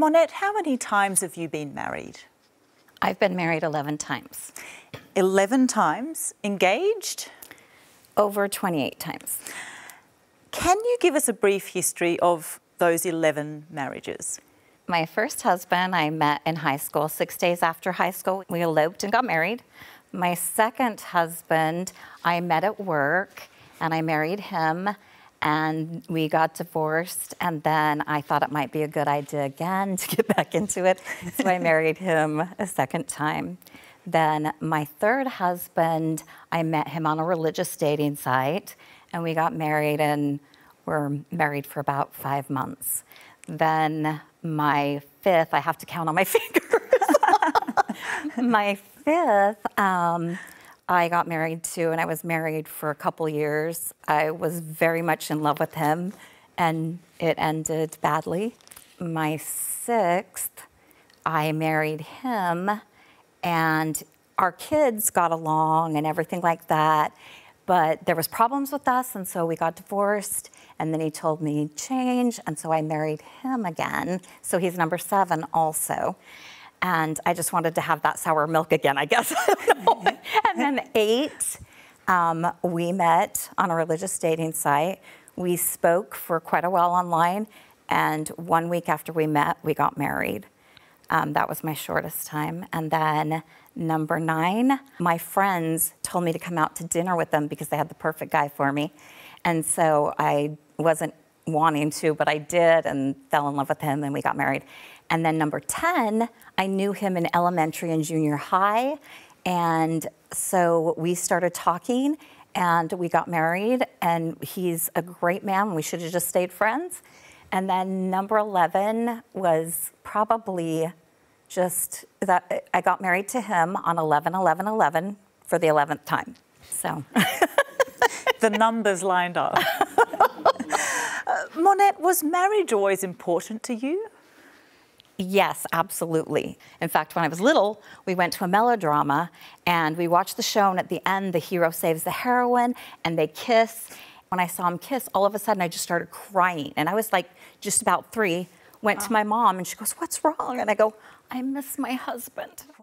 Monette, how many times have you been married? I've been married 11 times. 11 times? Engaged? Over 28 times. Can you give us a brief history of those 11 marriages? My first husband I met in high school, 6 days after high school. We eloped and got married. My second husband I met at work, and I married him, and we got divorced, and then I thought it might be a good idea again to get back into it, so I married him a second time. Then my third husband, I met him on a religious dating site, and we got married, and were married for about 5 months. Then my fifth, I have to count on my fingers. My fifth, I got married to, and I was married for a couple years. I was very much in love with him, and it ended badly. My sixth, I married him, and our kids got along and everything like that, but there was problems with us, and so we got divorced, and then he told me he'd change, and so I married him again. So he's number seven also. And I just wanted to have that sour milk again, I guess. And then eight, we met on a religious dating site. We spoke for quite a while online, and 1 week after we met, we got married. That was my shortest time. And then number nine, my friends told me to come out to dinner with them because they had the perfect guy for me. And so I wasn't wanting to, but I did, and fell in love with him, and we got married. And then number 10, I knew him in elementary and junior high, and so we started talking, and we got married, and he's a great man. We should have just stayed friends. And then number 11 was probably just that I got married to him on 11-11-11 for the 11th time, so. The numbers lined up. Monette, was marriage always important to you? Yes, absolutely. In fact, when I was little, we went to a melodrama, and we watched the show, and at the end, the hero saves the heroine, and they kiss. When I saw him kiss, all of a sudden, I just started crying. And I was like just about 3, went to my mom, and she goes, "What's wrong?" And I go, "I miss my husband."